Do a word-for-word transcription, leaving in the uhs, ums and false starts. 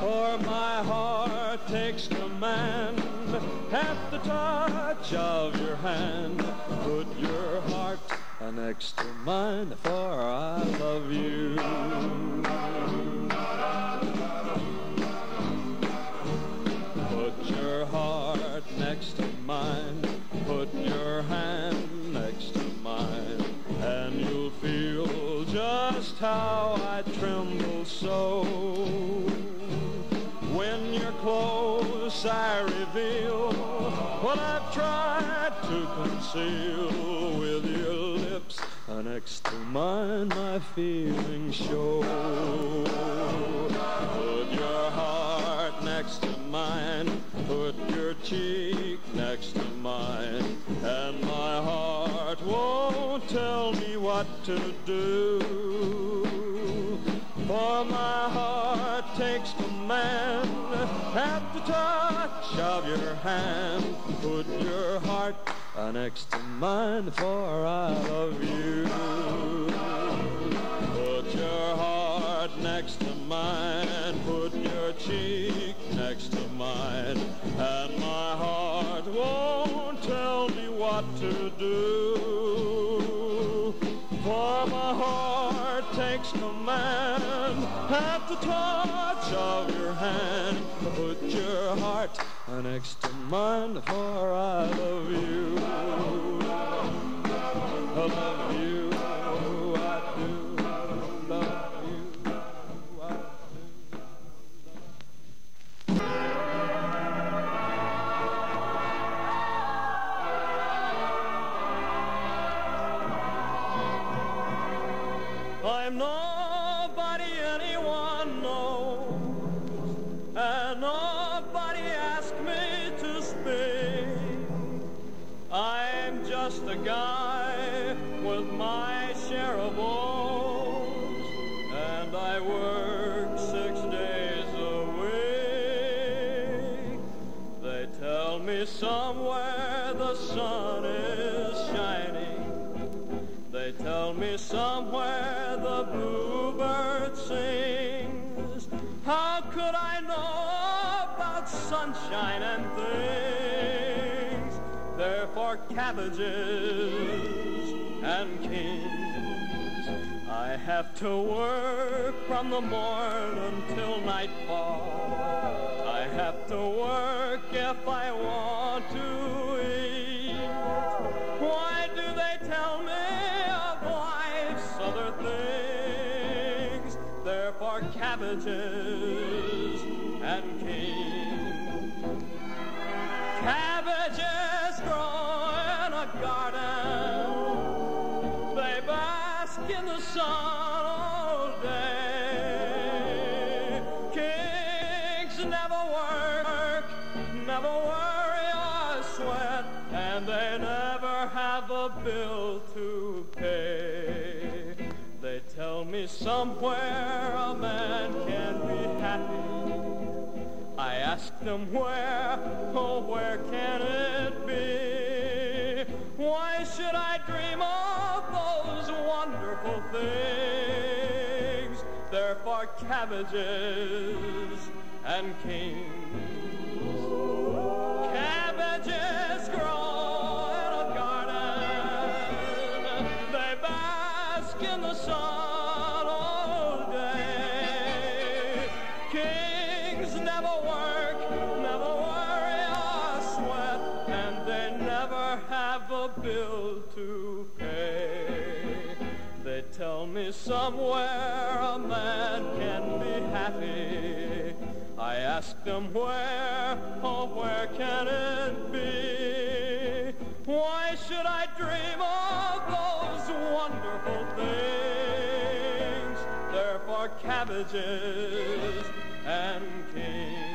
For my heart takes command at the touch of your hand. Put your heart next to mine, for I love you. Put your heart next to mine, put your hand next to mine, and you'll feel just how I tremble so. When you're close, I reveal what I've tried to conceal. With your lips next to mine, my feelings show. Put your heart next to mine, put your cheek next to mine, and my heart won't tell me what to do. For my heart takes command at the touch of your hand. Put your heart next to mine, for I love you. Put your heart next to mine, put your cheek next to mine, and my heart won't tell me what to do. For my heart takes command at the touch of your hand. Put your heart next to mine, for I love you. I love you, I do, I love you, I do, I do. I'm nobody anyone knows, and nobody asked me to speak. I'm just a guy with my share of woes, and I work six days a week. They tell me somewhere the sun is shining. They tell me somewhere the bluebird sings. How could I know sunshine and things? They're for cabbages and kings. I have to work from the morn until nightfall. I have to work if I want to eat. Why do they tell me of life's other things? They're for cabbages and kings. Cabbages grow in a garden. They bask in the sun all day. Kings never work, never worry or sweat, and they never have a bill to pay. They tell me somewhere a man can be happy. I ask them where, oh where can it be? Why should I dream of those wonderful things? They're for cabbages and kings. Cabbages grow in a garden. They bask in the sun all day. Kings never work, never worry or sweat, and they never have a bill to pay. They tell me somewhere a man can be happy. I ask them where, oh where can it be? Why should I dream of those wonderful things? They're for cabbages and kings.